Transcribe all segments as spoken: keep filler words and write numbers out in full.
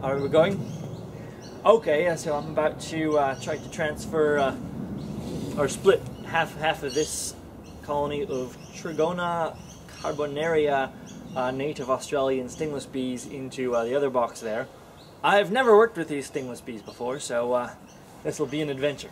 Are we going? Okay, so I'm about to uh, try to transfer uh, or split half half of this colony of Trigona carbonaria uh, native Australian stingless bees into uh, the other box there. I've never worked with these stingless bees before, so uh, this will be an adventure.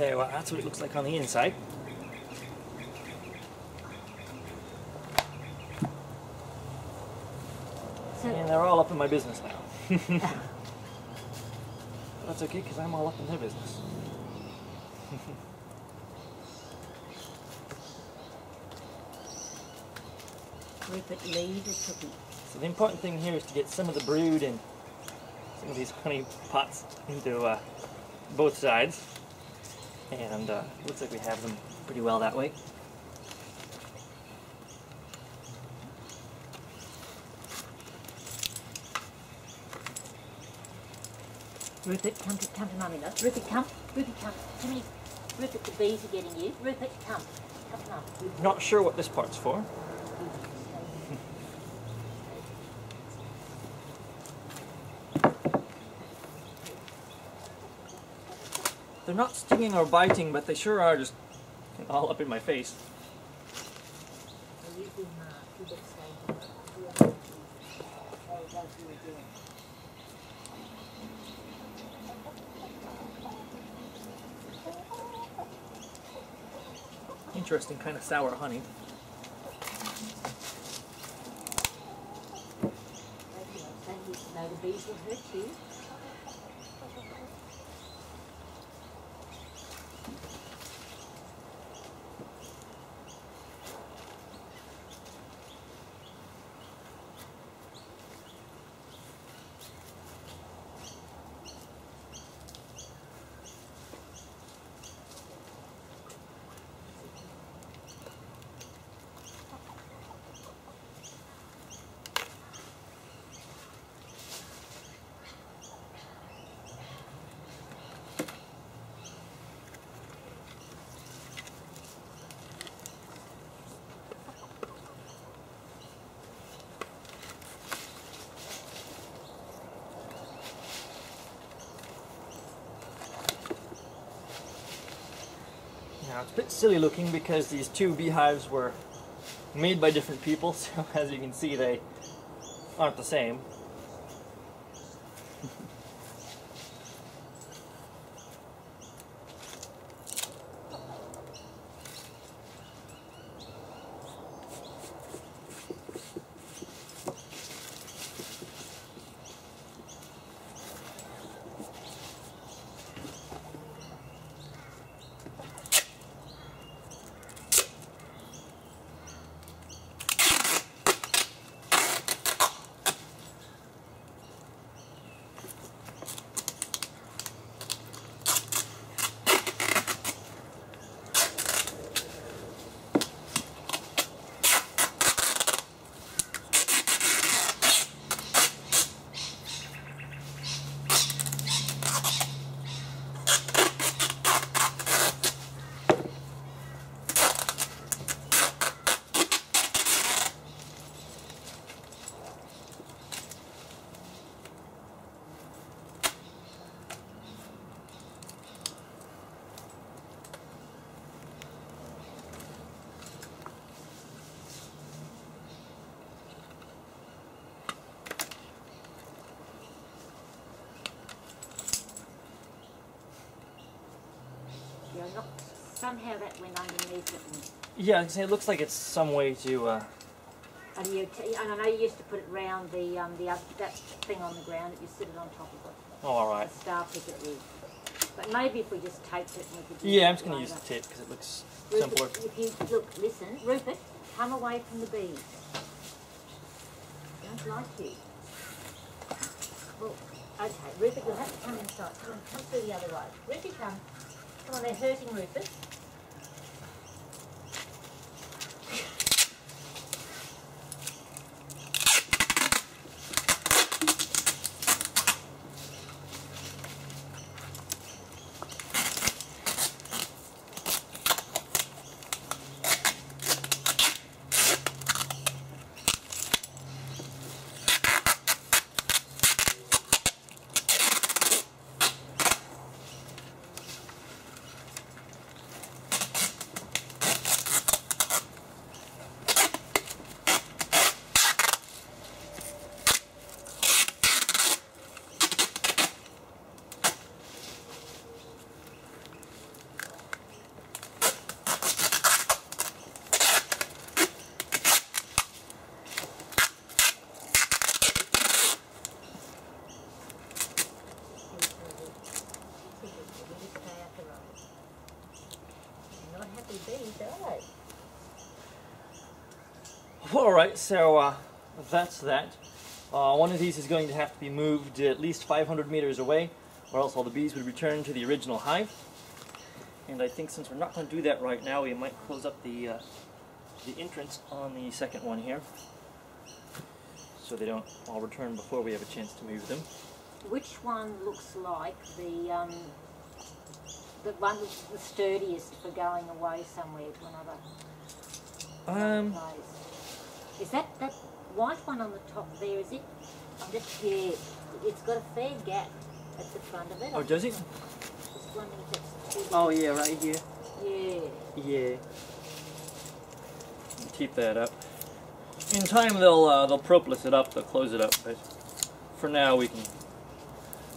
Okay, well, that's what it looks like on the inside. So, and they're all up in my business now. That's okay, because I'm all up in their business. Rupert Lee the cookie. So the important thing here is to get some of the brood and some of these honey pots into uh, both sides. And uh, looks like we have them pretty well that way. Rupert, come to come to mummy, look. Rupert, come. Rupert, come. Come here. Rupert, the bees are getting you. Rupert, come. Come to mummy. Not sure what this part's for. They're not stinging or biting, but they sure are just all up in my face. Interesting kind of sour honey. Now the bees will hurt you. Now, it's a bit silly looking because these two beehives were made by different people, so as you can see they aren't the same. look, somehow that went underneath it. And yeah, it looks like it's some way to. Uh, and, you t and I know you used to put it round the um the other, that thing on the ground that you sit it on top of it. Oh, all right. The star picket leaf. But maybe if we just taped it, and we could. Yeah, I'm just going to use the tape because it looks Rupert, simpler. If you look, listen, Rupert, come away from the bees. I don't like you. Well, okay, Rupert, you'll have to come inside. Come on, come through the other way. Rupert, come. Come on, they're hurting Rupert. Alright, so uh, that's that. Uh, one of these is going to have to be moved at least five hundred meters away, or else all the bees would return to the original hive. And I think since we're not going to do that right now, we might close up the, uh, the entrance on the second one here, so they don't all return before we have a chance to move them. Which one looks like the, um, the one that's the sturdiest for going away somewhere to another, um, another place? Is that that white one on the top there, is it? I'm just here. It's got a fair gap at the front of it. Oh, does it? Just wondering if that's too big. Oh, yeah, right here. Yeah. Yeah. Keep that up. In time, they'll uh, they'll propolis it up, they'll close it up, but for now we can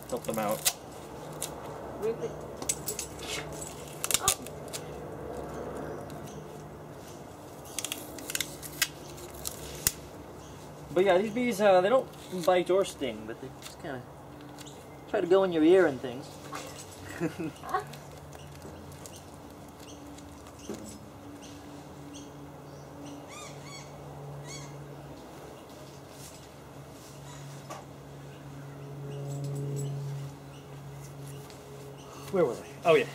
help them out. Rupert. But yeah, these bees, uh, they don't bite or sting, but they just kind of try to go in your ear and things. Huh? Where was I? Oh yeah.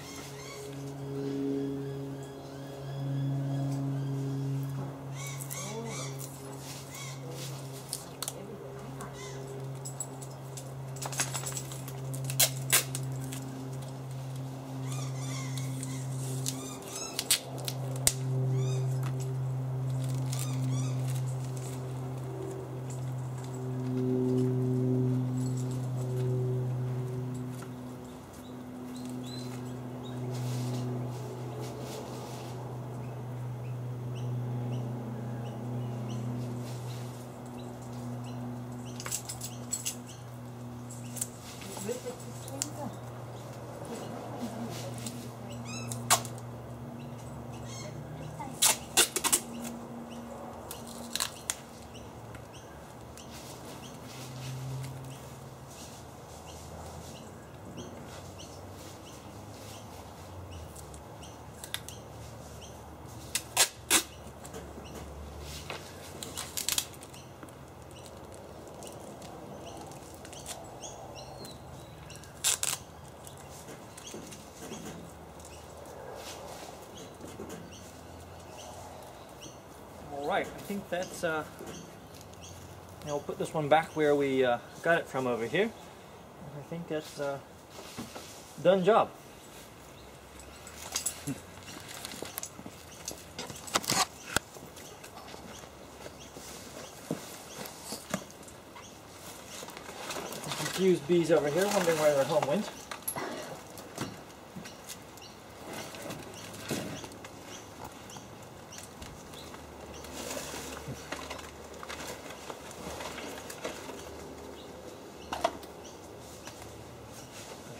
Right, I think that's, uh, now we'll put this one back where we uh, got it from over here. I think that's uh, done job. Confused bees over here, wondering where their home went.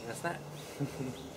That's that.